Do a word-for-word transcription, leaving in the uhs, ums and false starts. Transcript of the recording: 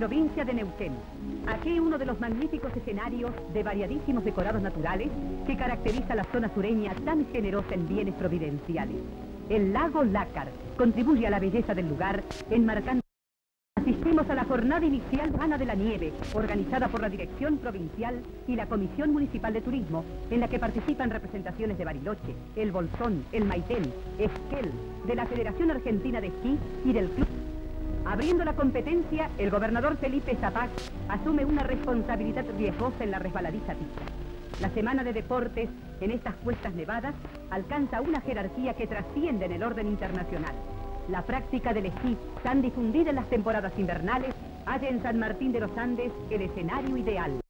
provincia de Neuquén. Aquí uno de los magníficos escenarios de variadísimos decorados naturales que caracteriza la zona sureña tan generosa en bienes providenciales. El lago Lácar contribuye a la belleza del lugar, enmarcando... Asistimos a la jornada inicial Gana de la Nieve, organizada por la Dirección Provincial y la Comisión Municipal de Turismo, en la que participan representaciones de Bariloche, El Bolsón, El Maitén, Esquel, de la Federación Argentina de Esquí y del Club. Abriendo la competencia, el gobernador Felipe Sapag asume una responsabilidad riesgosa en la resbaladiza pista. La semana de deportes en estas cuestas nevadas alcanza una jerarquía que trasciende en el orden internacional. La práctica del esquí, tan difundida en las temporadas invernales, halla en San Martín de los Andes el escenario ideal.